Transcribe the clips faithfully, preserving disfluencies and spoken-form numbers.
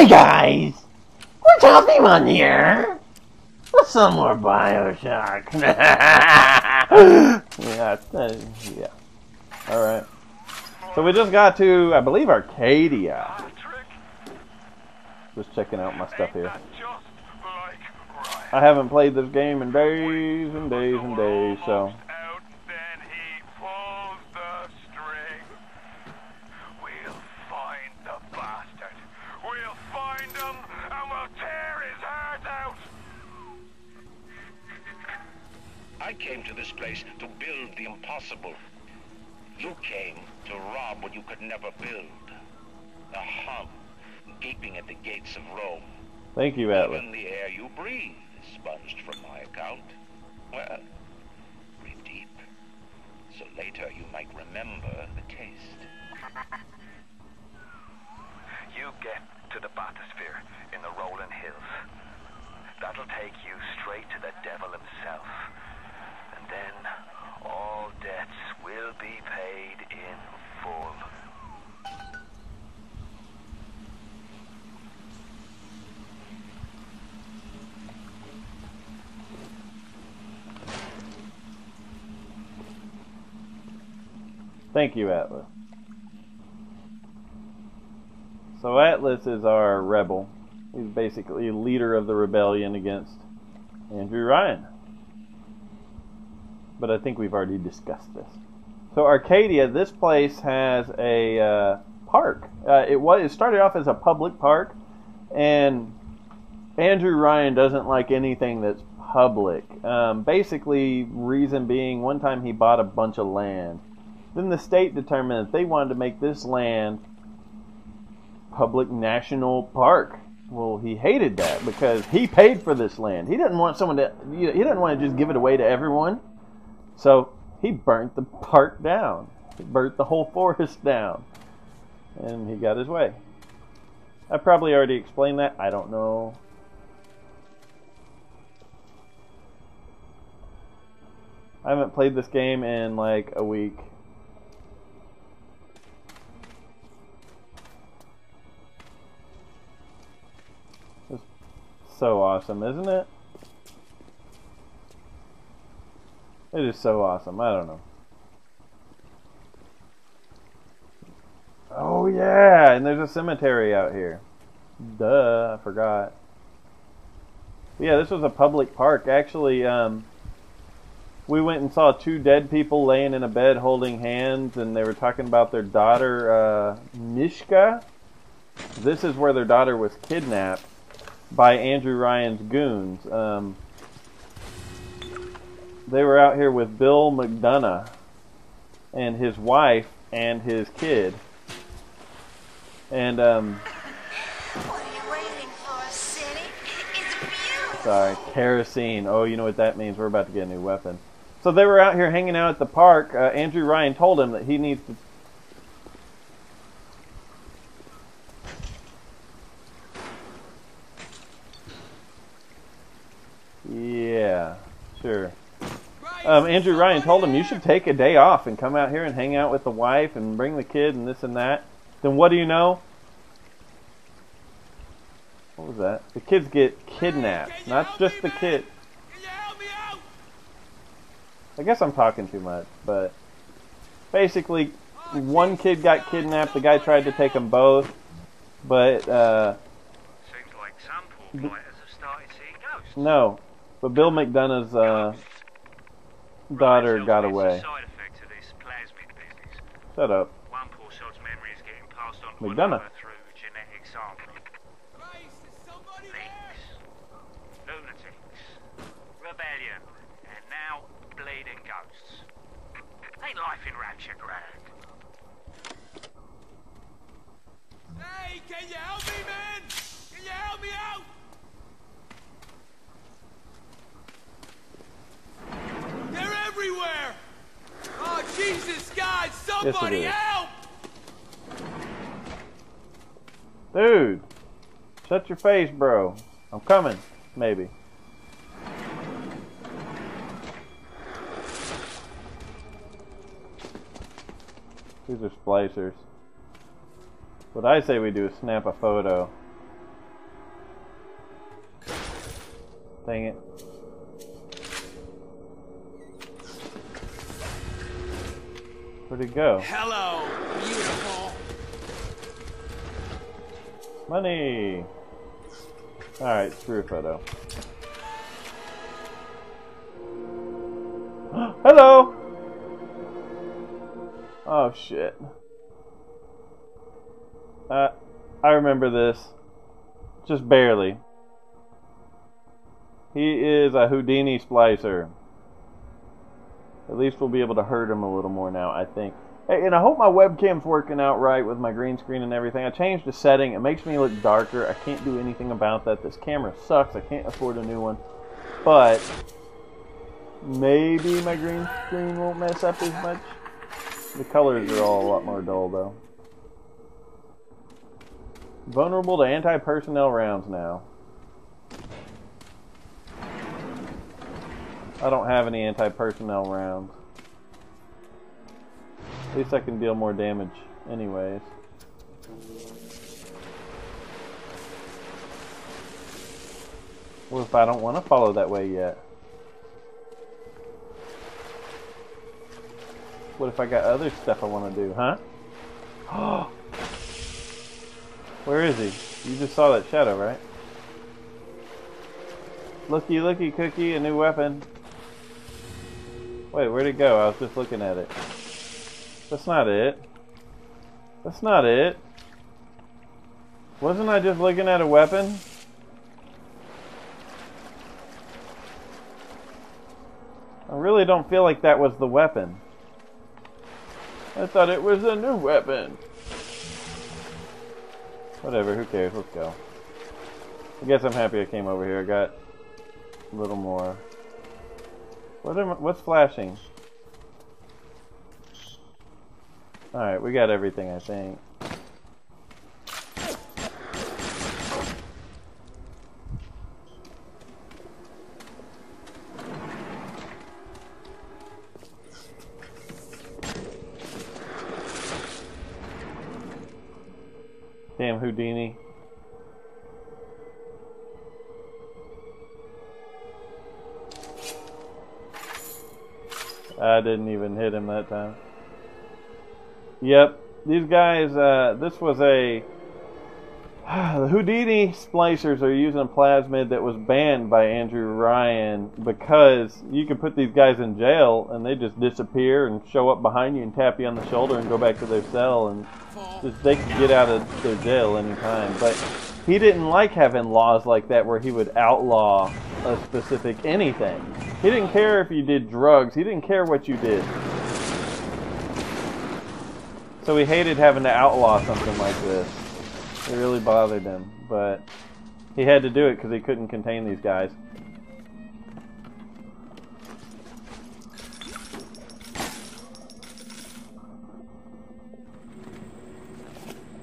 Hey guys! What's happening on here? What's some more BioShock? yeah, uh, yeah. Alright. So we just got to, I believe, Arcadia. Just checking out my stuff here. I haven't played this game in days and days and days, so... I came to this place to build the impossible. You came to rob what you could never build. A hum gaping at the gates of Rome. Thank you, Atlas. Even the air you breathe is sponged from my account. Well, breathe deep, so later you might remember the taste. You get to the bathysphere in the Roland Hills. That'll take you straight to the devil himself. Then all debts will be paid in full. Thank you, Atlas. So Atlas is our rebel. He's basically leader of the rebellion against Andrew Ryan. But I think we've already discussed this. So Arcadia, this place has a uh, park. Uh, it was it started off as a public park, and Andrew Ryan doesn't like anything that's public. Um, basically, reason being, one time he bought a bunch of land. Then the state determined that they wanted to make this land public national park. Well, he hated that because he paid for this land. He didn't want someone to. You know, he didn't want to just give it away to everyone. So he burnt the park down. He burnt the whole forest down. And he got his way. I probably already explained that. I don't know. I haven't played this game in like a week. It's so awesome, isn't it? It is so awesome. I don't know. Oh, yeah. And there's a cemetery out here. Duh. I forgot. Yeah, this was a public park. Actually, um, we went and saw two dead people laying in a bed holding hands. And they were talking about their daughter, uh, Mishka. This is where their daughter was kidnapped by Andrew Ryan's goons. Um... They were out here with Bill McDonough and his wife and his kid. And, um... What are you waiting for, City? It's beautiful! Sorry, kerosene. Oh, you know what that means. We're about to get a new weapon. So they were out here hanging out at the park. Uh, Andrew Ryan told him that he needs to... Yeah, sure. Um, Andrew Ryan told him, you should take a day off and come out here and hang out with the wife and bring the kid and this and that. Then what do you know? What was that? The kids get kidnapped. Not just the kid. I guess I'm talking too much, but basically one kid got kidnapped. The guy tried to take them both, but uh, seems like some poor players have started seeing ghosts. No, but Bill McDonough's uh, daughter got away. Side effect to this plasmid business. Shut up. One poor child's memory is getting passed on to another through genetic sampling. Leaks, lunatics, rebellion, and now bleeding ghosts. Ain't life in rapture grand? Hey, can you help me, man? Can you help me out? They're everywhere! Oh, Jesus, God, somebody yes, help! Dude, shut your face, bro. I'm coming, maybe. These are splicers. What I say we do is snap a photo. Dang it. Where'd it go? Hello, beautiful. Money. All right, screw photo. Hello. Oh shit. Uh, I remember this. Just barely. He is a Houdini Splicer. At least we'll be able to hurt him a little more now, I think. Hey, and I hope my webcam's working out right with my green screen and everything. I changed the setting. It makes me look darker. I can't do anything about that. This camera sucks. I can't afford a new one. But maybe my green screen won't mess up as much. The colors are all a lot more dull, though. Vulnerable to anti-personnel rounds now. I don't have any anti-personnel rounds. At least I can deal more damage anyways. What if I don't want to follow that way yet? What if I got other stuff I want to do, huh? Where is he? You just saw that shadow, right? Looky, looky, cookie, a new weapon. Wait, where'd it go? I was just looking at it. That's not it. That's not it. Wasn't I just looking at a weapon? I really don't feel like that was the weapon. I thought it was a new weapon. Whatever, who cares? Let's go. I guess I'm happy I came over here. I got a little more. What am I, what's flashing? Alright, we got everything, I think. Damn Houdini. I didn't even hit him that time. Yep, these guys, uh, this was a... The Houdini Splicers are using a plasmid that was banned by Andrew Ryan because you can put these guys in jail and they just disappear and show up behind you and tap you on the shoulder and go back to their cell, and just, they can get out of their jail anytime. But he didn't like having laws like that where he would outlaw a specific anything. He didn't care if you did drugs. He didn't care what you did. So he hated having to outlaw something like this. It really bothered him, but he had to do it because he couldn't contain these guys.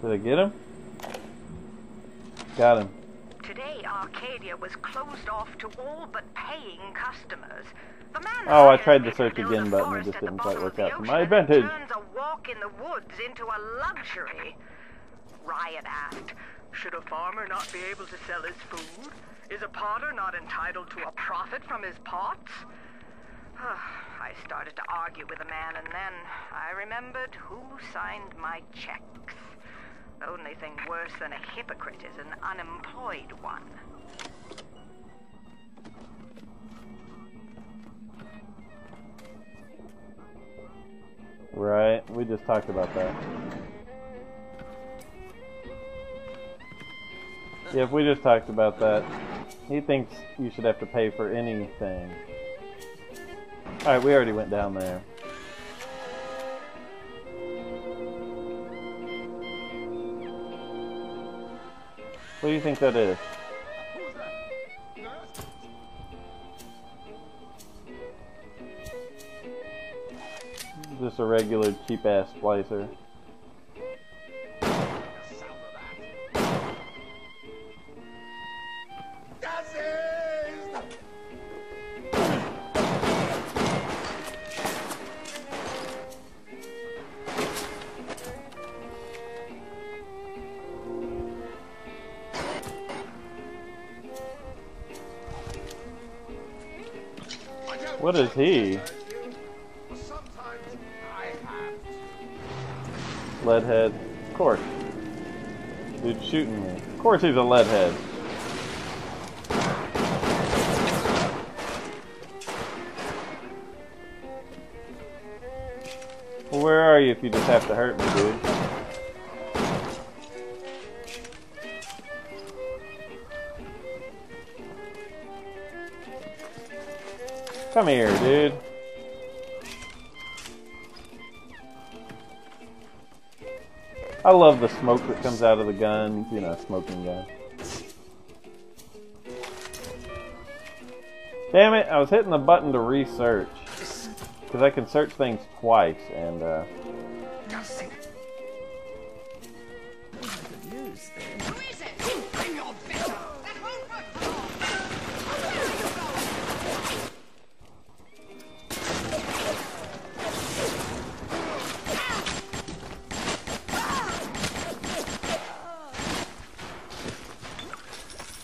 Did I get him? Got him. Today, Arcadia was closed off to all but paying customers. The man oh, I tried the search again button, it just didn't quite work out to my advantage. Turns a walk in the woods into a luxury. Ryan asked, should a farmer not be able to sell his food? Is a potter not entitled to a profit from his pots? I started to argue with the man, and then I remembered who signed my checks. The only thing worse than a hypocrite is an unemployed one. Right, we just talked about that. Yeah, if we just talked about that. He thinks you should have to pay for anything. Alright, we already went down there. What do you think that is? Just a regular cheap-ass splicer. What is he? Leadhead. Of course. Dude's shooting me. Of course he's a leadhead. Well, where are you if you just have to hurt me, dude? Come here, dude. I love the smoke that comes out of the gun, you know, smoking gun. Damn it, I was hitting the button to research. Because I can search things twice, and, uh...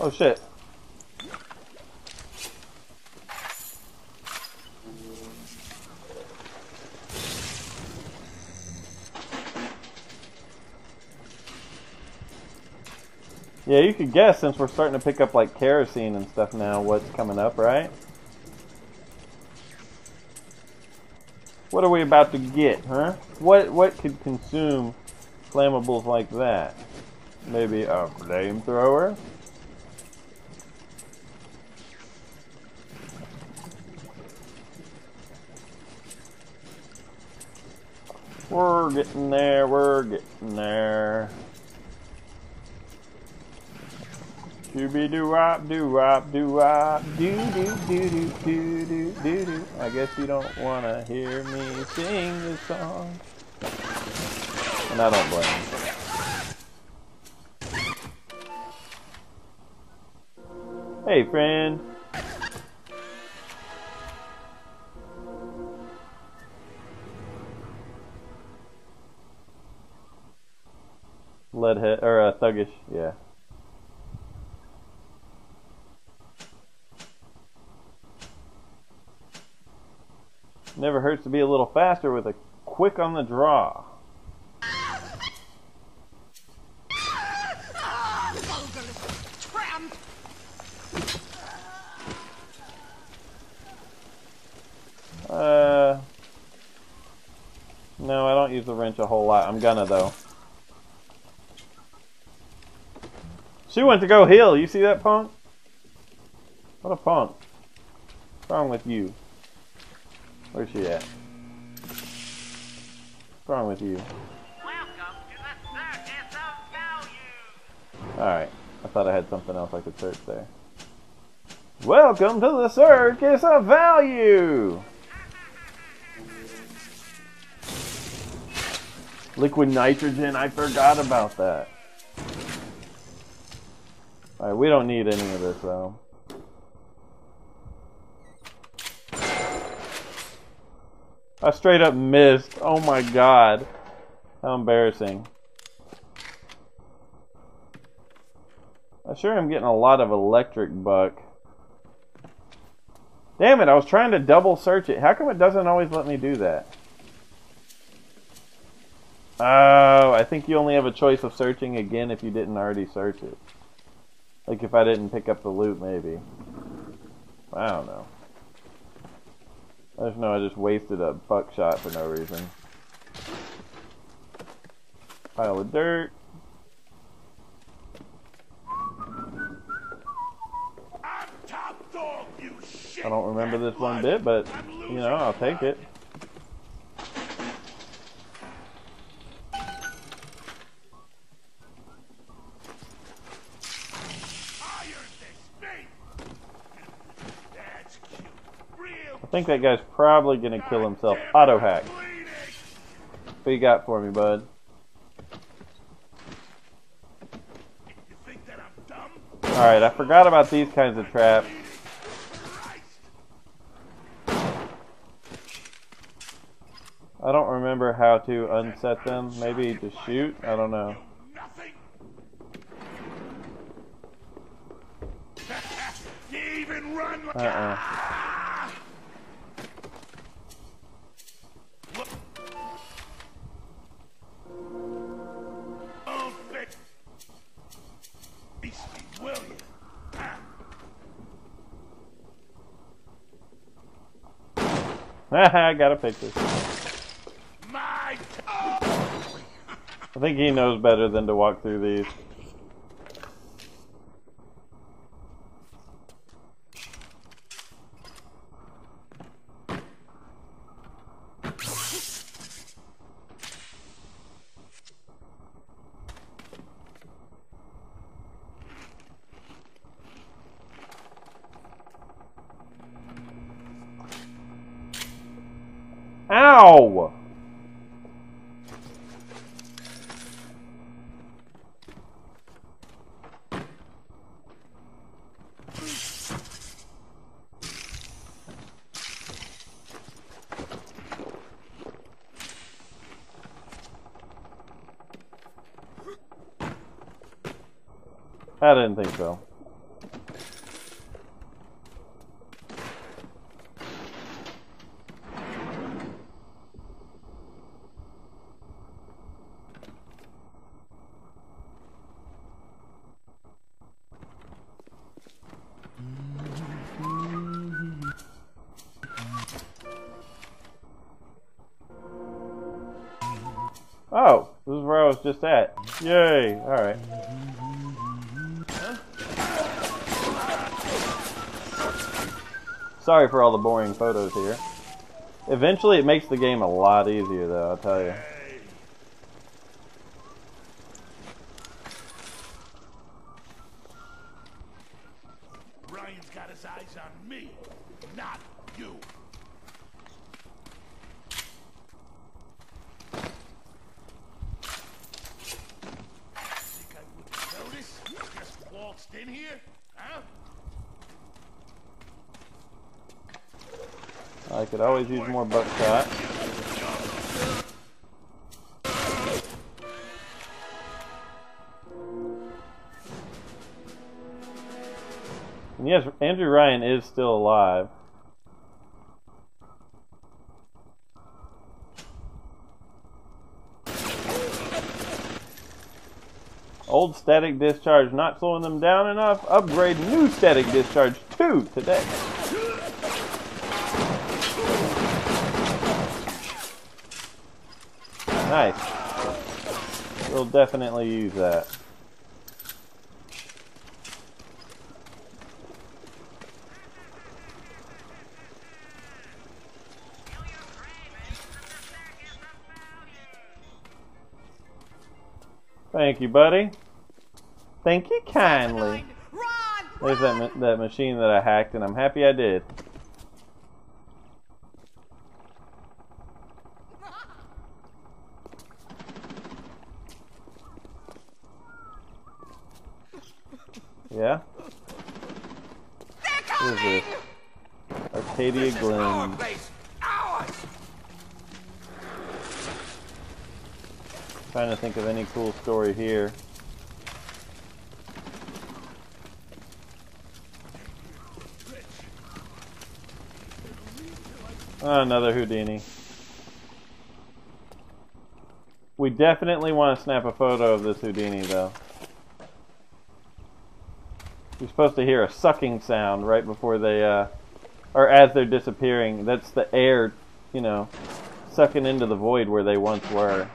oh shit. Yeah, you could guess since we're starting to pick up like kerosene and stuff now what's coming up, right? What are we about to get, huh? What what could consume flammables like that? Maybe a flamethrower? We're getting there, we're getting there. Doobie doo wop doo wop doo wop doo doo doo doo doo doo doo doo. I guess you don't wanna hear me sing this song. And I don't blame you. Hey friend. Leadhead or uh, thuggish, yeah. Never hurts to be a little faster with a quick on the draw. Uh, no, I don't use the wrench a whole lot. I'm gonna though. She went to go heal. You see that punk? What a punk. What's wrong with you? Where's she at? What's wrong with you? Welcome to the Circus of Value! Alright, I thought I had something else I could search there. Welcome to the Circus of Value! Liquid nitrogen, I forgot about that. Alright, we don't need any of this though. I straight up missed. Oh my god. How embarrassing. I sure am getting a lot of electric buck. Damn it, I was trying to double search it. How come it doesn't always let me do that? Oh, I think you only have a choice of searching again if you didn't already search it. Like if I didn't pick up the loot, maybe. I don't know. I just know I just wasted a buckshot for no reason. Pile of dirt. I'm top dog, you shit. I don't remember this one bit, but you know, I'll take it. I think that guy's probably gonna kill himself. Auto hack. What you got for me, bud? Alright, I forgot about these kinds of traps. I don't remember how to unset them. Maybe to shoot? I don't know. Uh-uh. I got a picture. My oh! I think he knows better than to walk through these. Ow! I didn't think so. Oh, this is where I was just at. Yay! Alright. Sorry for all the boring photos here. Eventually it makes the game a lot easier though, I'll tell you. Ryan's got his eyes on me, not you. In here? Huh? I could always use more buckshot. And yes, Andrew Ryan is still alive. Old static discharge not slowing them down enough. Upgrade new static discharge two today. Nice. We'll definitely use that. Thank you, buddy. Thank you kindly. Run, run, There's that, ma that machine that I hacked, and I'm happy I did. Yeah? What is this? Arcadia Glen. Trying to think of any cool story here. Oh, another Houdini. We definitely want to snap a photo of this Houdini, though. You're supposed to hear a sucking sound right before they, uh, or as they're disappearing. That's the air, you know, sucking into the void where they once were.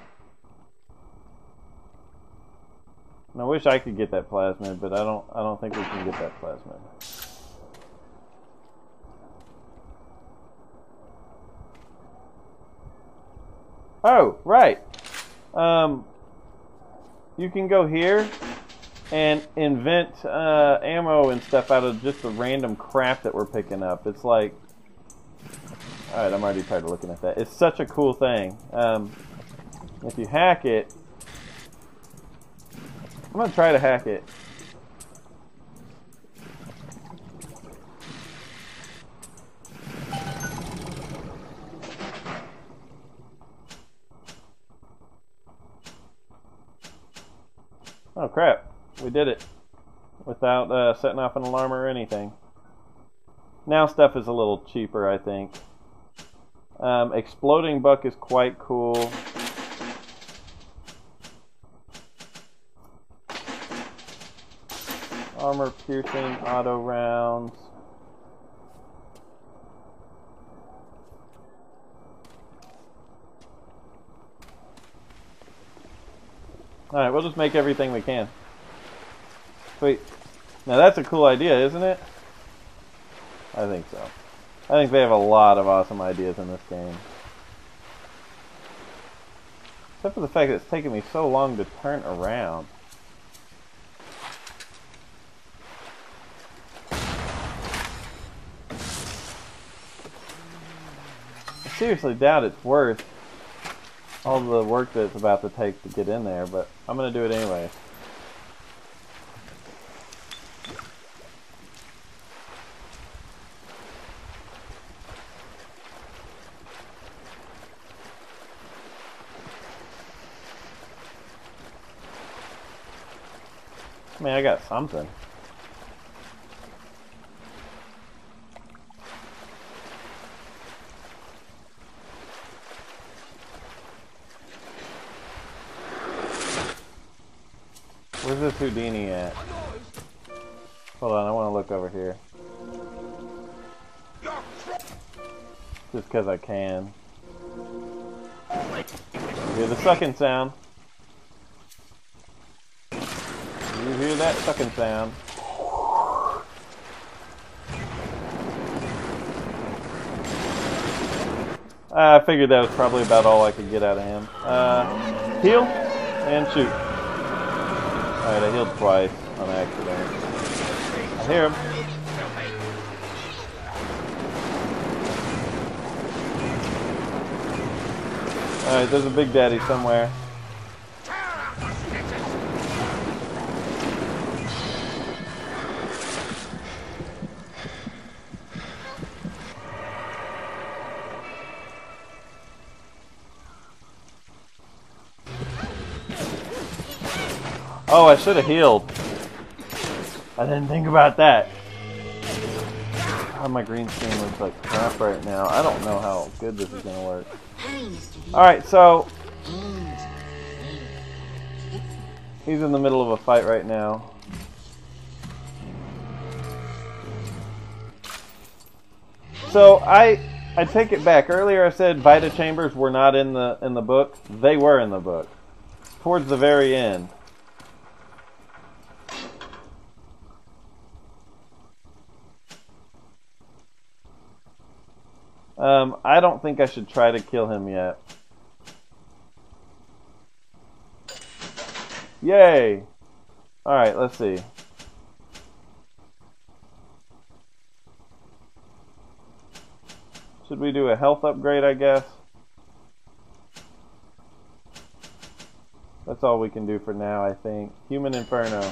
I wish I could get that plasmid, but I don't I don't think we can get that plasmid. Oh, right. Um you can go here and invent uh ammo and stuff out of just the random crap that we're picking up. It's like, alright, I'm already tired of looking at that. It's such a cool thing. Um if you hack it, I'm gonna try to hack it. Oh crap, we did it without uh, setting off an alarm or anything. Now stuff is a little cheaper, I think. Um, exploding buck is quite cool. Armor piercing, auto rounds. Alright, we'll just make everything we can. Wait. Now that's a cool idea, isn't it? I think so. I think they have a lot of awesome ideas in this game. Except for the fact that it's taken me so long to turn around. I seriously doubt it's worth all the work that it's about to take to get in there, but I'm going to do it anyway. I mean, I got something. Where's this Houdini at? Hold on, I want to look over here. Just because I can. You hear the sucking sound. You hear that sucking sound. I figured that was probably about all I could get out of him. Uh, heal and shoot. Alright, I healed twice on accident. I hear him. Alright, there's a big daddy somewhere. Oh, I should have healed. I didn't think about that. Oh, my green screen looks like crap right now. I don't know how good this is going to work. Alright, so... he's in the middle of a fight right now. So, I I take it back. Earlier I said Vita Chambers were not in the, in the book. They were in the book. Towards the very end. Um, I don't think I should try to kill him yet. Yay! Alright, let's see. Should we do a health upgrade, I guess? That's all we can do for now, I think. Human Inferno.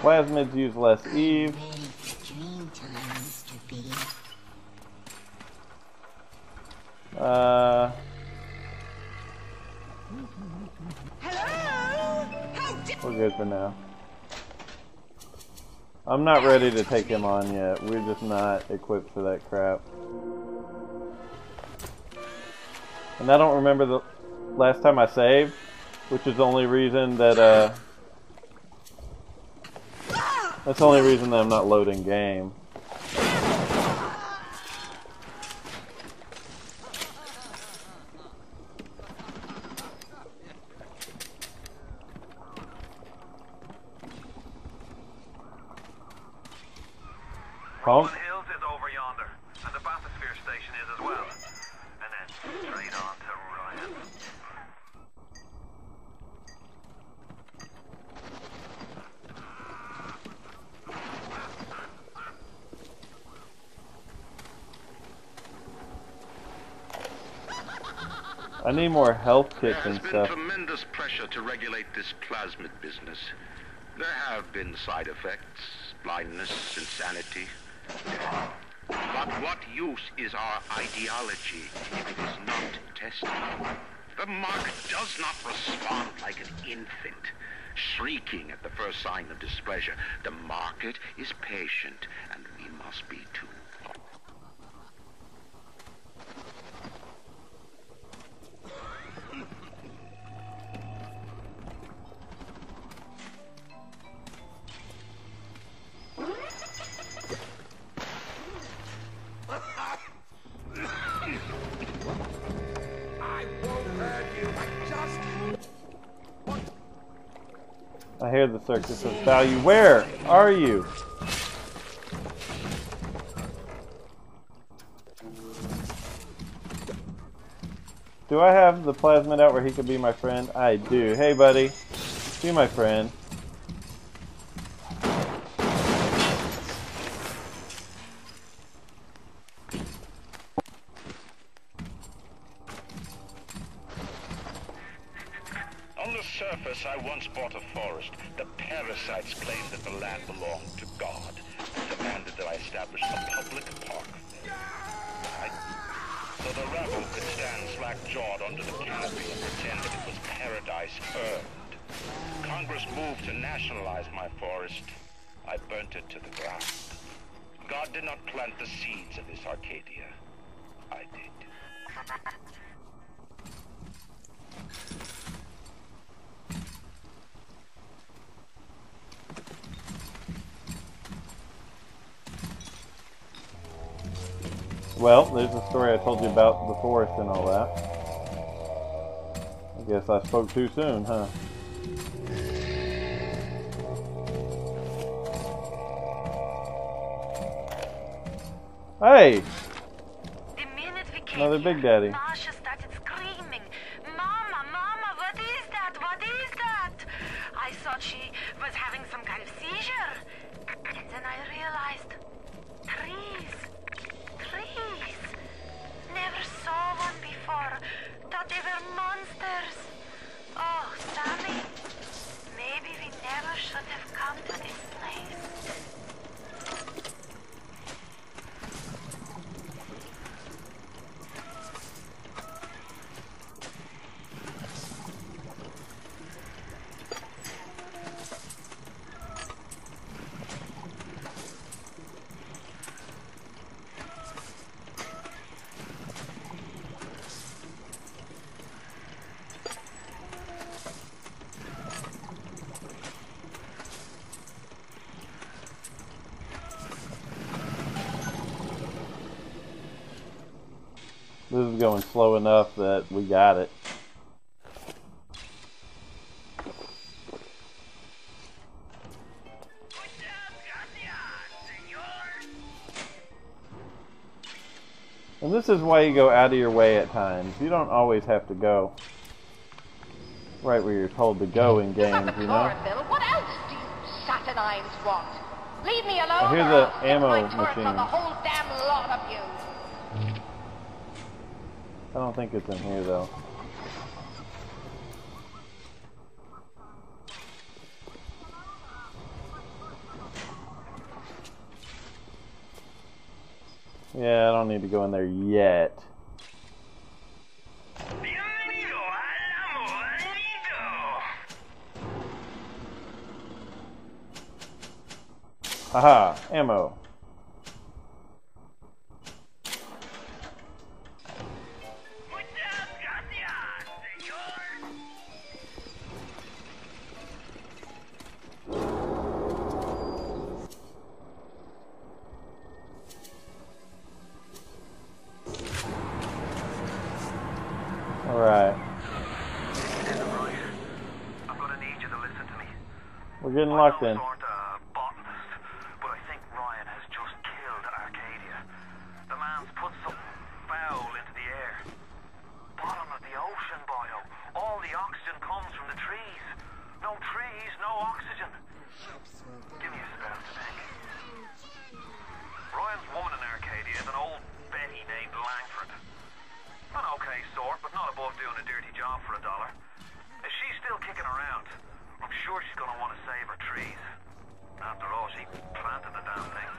Plasmids use less Eve. Uh, we're good for now. I'm not ready to take him on yet. We're just not equipped for that crap. And I don't remember the last time I saved, which is the only reason that... Uh, That's the only reason that I'm not loading game. Roland Hills is over yonder, and the bathysphere station is as well. And then straight on to Ryan. I need more health kits and stuff. There has been tremendous pressure to regulate this plasmid business. There have been side effects, blindness, insanity. But what use is our ideology if it is not tested? The market does not respond like an infant, shrieking at the first sign of displeasure. The market is patient, and we must be too. here, the Circus of Value. Where are you? Do I have the plasmid out where he could be my friend? I do. Hey, buddy. Be my friend. On the surface, I once bought a forest. The parasites claimed that the land belonged to God. They demanded that I establish a public park. So the rabble could stand slack-jawed under the canopy and pretend that it was paradise earned. Congress moved to nationalize my forest. I burnt it to the ground. God did not plant the seeds of this Arcadia. I did. Well, there's the story I told you about the forest and all that. I guess I spoke too soon, huh? Hey! The minute we came Another big daddy. Nasha started screaming, "Mama, Mama, what is that? What is that?" I thought she was having some kind of seizure. And then I realized, trees. Trees. Never saw one before. Thought they were monsters. Oh, Sammy. Maybe we never should have come to this place. This is going slow enough that we got it. And this is why you go out of your way at times. You don't always have to go right where you're told to go in games, you know? What else do you satanines want? Leave me alone. I hear the ammo machine. I don't think it's in here, though. Yeah, I don't need to go in there yet. Haha, ammo. Locked in. Sort of botanist, but I think Ryan has just killed Arcadia. The man's put something foul into the air. Bottom of the ocean bio. All the oxygen comes from the trees. No trees, no oxygen. Give me a spell to think. Ryan's woman in Arcadia is an old Betty named Langford. An okay sort, but not above doing a dirty job for a dollar. If she's still kicking around, I'm sure she's gonna want to save her trees. After all, she planted the damn thing.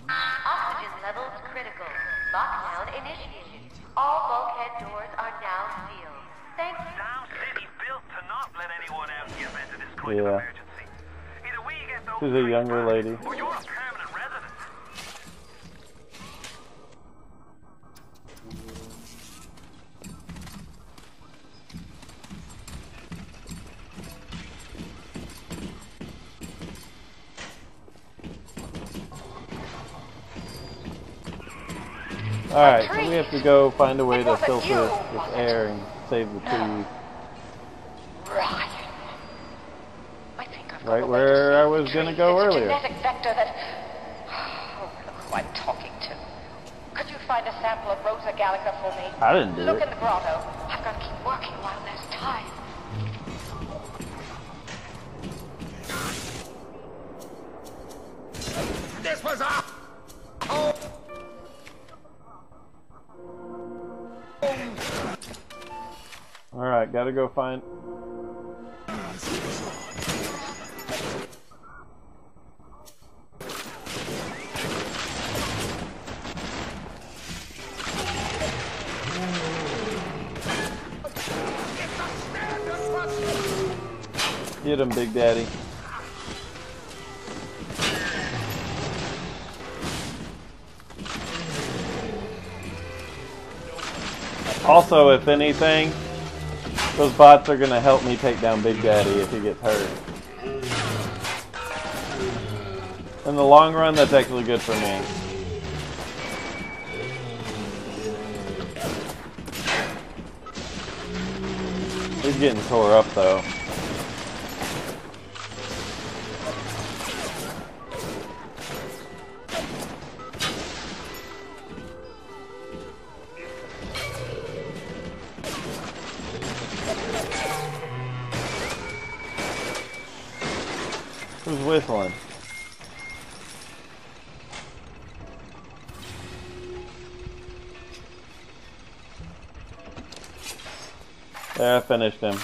Oxygen levels critical. Lockdown initiated. All bulkhead doors are now sealed. Thank you. Down city built to not let anyone out in the event of this kind of emergency. Either we get those. She's a younger lady. Alright, so we have to go find a way to filter this air and save the trees. Right where I was going to go earlier. Who I'm talking to. Could you find a sample of Rosa gallica for me? I didn't do it. Look in the grotto. I've got to keep working while there's time. This was a oh. All right, gotta go find. Get him, Big Daddy. Also, if anything, those bots are gonna help me take down Big Daddy if he gets hurt. In the long run, that's actually good for me. He's getting tore up though. Who's whistling? There, I finished him.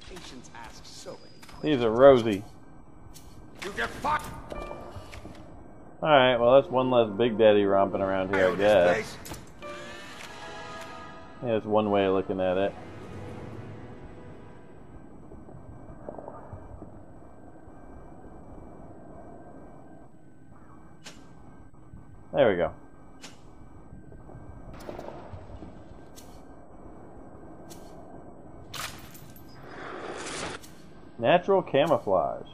Patience asks so many. These are rosy. You get fucked. All right, well that's one less Big Daddy romping around here, I guess. Yeah, that's one way of looking at it. There we go. Natural camouflage.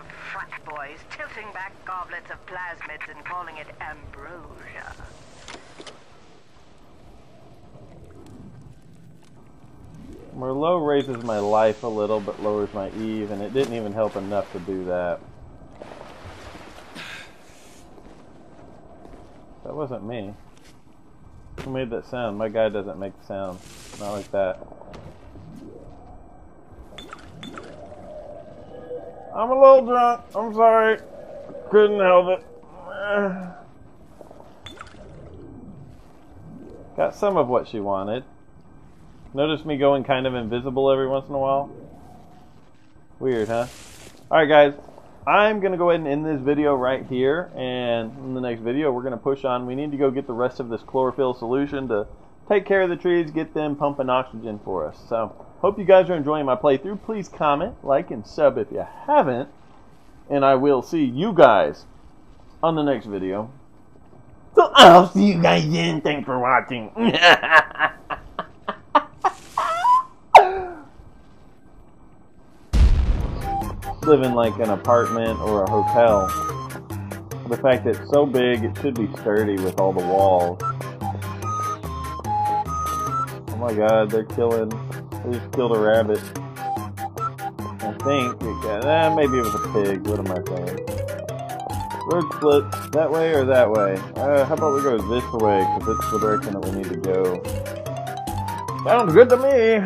Of frat boys tilting back goblets of plasmids and calling it ambrosia. Merlot raises my life a little but lowers my Eve, and it didn't even help enough to do that. That wasn't me. Who made that sound? My guy doesn't make the sound. Not like that. I'm a little drunk. I'm sorry. Couldn't help it. Got some of what she wanted. Notice me going kind of invisible every once in a while? Weird, huh? Alright guys, I'm going to go ahead and end this video right here. And in the next video, we're going to push on. We need to go get the rest of this chlorophyll solution to take care of the trees, get them pumping oxygen for us. So, hope you guys are enjoying my playthrough. Please comment, like, and sub if you haven't. And I will see you guys on the next video. So I'll see you guys then. Thanks for watching. Live in like an apartment or a hotel. The fact that it's so big, it should be sturdy with all the walls. Oh my god, they're killing... I just killed a rabbit. I think it got, eh, maybe it was a pig. What am I saying? Road split that way or that way? Uh, how about we go this way? Because it's the direction that we need to go. Sounds good to me!